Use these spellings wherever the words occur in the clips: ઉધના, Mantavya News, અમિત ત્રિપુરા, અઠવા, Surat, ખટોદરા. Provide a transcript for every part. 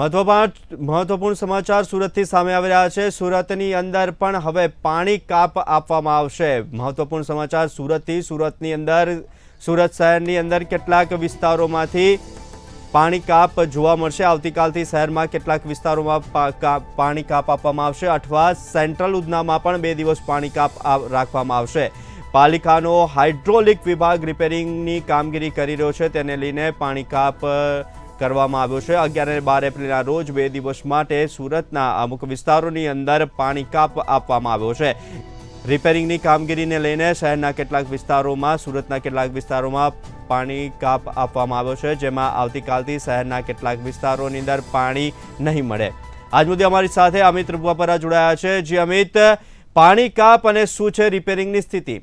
महत्वपूर्ण समाचार सूरतથી સામે આવી રહ્યા છે। સુરતની અંદર પણ હવે પાણી કાપ આપવામાં આવશે। મહત્વપૂર્ણ સમાચાર સુરતથી, સુરતની અંદર સુરત શહેરની અંદર કેટલાક વિસ્તારોમાંથી પાણી કાપ જોવા મળશે। આવતીકાલથી શહેરમાં કેટલાક વિસ્તારોમાં પાણી કાપ આપવામાં આવશે અથવા સેન્ટ્રલ ઉધનામાં પણ 2 દિવસ પાણી કાપ રાખવામાં આવશે। પાલિકાનો હાઇડ્રોલિક વિભાગ રિપેરિંગની કામગીરી કરી રહ્યો છે, તેને લઈને પાણી કાપ કરવામાં આવ્યો છે। 11 અને 12 એપ્રિલના રોજ 2 દિવસ માટે સુરતના અમુક વિસ્તારોની અંદર પાણી કાપ આપવામાં આવ્યો છે। રિપેરિંગની કામગીરીને લઈને શહેરના કેટલાક વિસ્તારોમાં, સુરતના કેટલાક વિસ્તારોમાં પાણી કાપ આપવામાં આવ્યો છે, જેમાં આવતીકાલથી શહેરના કેટલાક વિસ્તારોની અંદર પાણી નહીં મળે। આજ મુદ્દે અમારી સાથે અમિત ત્રિપુરા જોડાયા છે। જી અમિત, પાણી કાપ અને શું છે રિપેરિંગની સ્થિતિ?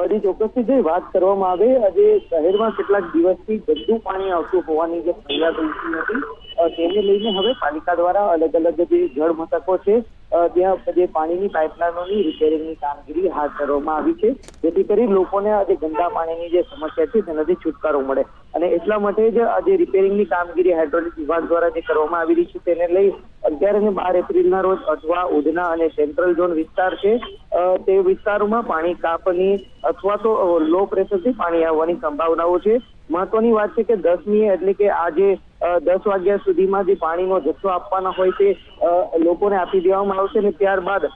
अड़ी चौक्सथी जो बात करवामां आवे, अजे शहेरमां केटलाक दिवसथी बधुं पाणी आवतुं होवानी जे फरियाद उठी हती, तेने लईने हवे पालिका द्वारा अलग अलग जे जळ मथको छे त्यां जे पाणीनी पाइपलाइनोनी रिपेरिंगनी कामगीरी हाथ धरवामां आवी छे, जेथी करी लोकोने अजे गंदा पाणीनी जे समस्या छे तेनाथी छुटकारो मळे। અને એટલા માટે જ આજે રિપેરિંગની કામગીરી હાઇડ્રોલિક વિભાગ દ્વારા જે કરવામાં આવી રહી છે તેને લઈ 11 અને 12 એપ્રિલના રોજ અઠવા, ઉધના અને સેન્ટ્રલ ઝોન વિસ્તાર છે તે વિસ્તારોમાં પાણી કાપની અથવા તો લો પ્રેશરથી પાણી આવવાની સંભાવનાઓ છે। મહત્વની વાત છે કે 10મી એટલે કે આજે 10 વાગ્યા સુધીમાં જે પાણીનો જથ્થો આપવાનો હોય તે લોકોને આપી દેવામાં આવશે અને ત્યારબાદ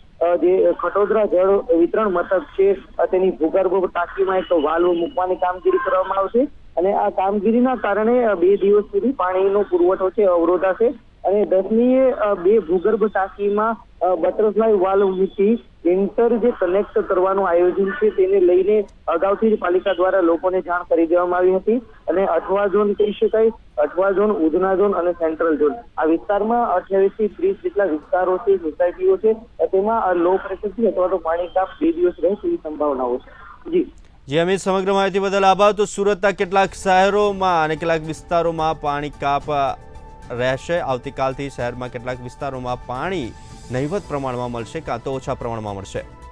જે ખટોદરા જળ વિતરણ મથક છે તેની ભૂગર્ભ ટાંકીમાં એક વાલ્વ મૂકવાની કામગીરી કરવામાં આવશે અને આ કામગીરીના કારણે 2 દિવસ સુધી પાણીનો પુરવઠો છે અવરોધાશે અને 10મીએ 2 ભૂગર્ભ ટાંકીમાં બટરફ્લાય વાલ્વ મૂકી ઇન્ટર જે કનેક્ટ કરવાનું આયોજન છે તેને લઈને અગાઉથી જ પાલિકા દ્વારા લોકોને જાણ કરી દેવામાં આવી હતી અને અઠવા ઝોન કહી શકાય, અઠવા ઝોન, ઉધના ઝોન અને સેન્ટ્રલ ઝોન આ વિસ્તારમાં 28 થી 30 જેટલા વિસ્તારો છે, સોસાયટીઓ છે, તેમાં લો પ્રેશરથી અથવા તો પાણી કાપ 2 દિવસ રહે તેવી સંભાવનાઓ છે। જી जी अमित, समग्र माहिती बदल आभार। तो सूरतना केटलाक शहरोमां अने केटलाक विस्तारोमां पाणी काप रहेशे। आवतीकालथी शहरमां केटलाक विस्तारोमां पाणी नहीवत प्रमाणमां मळशे, कां तो ओछा प्रमाणमां मळशे।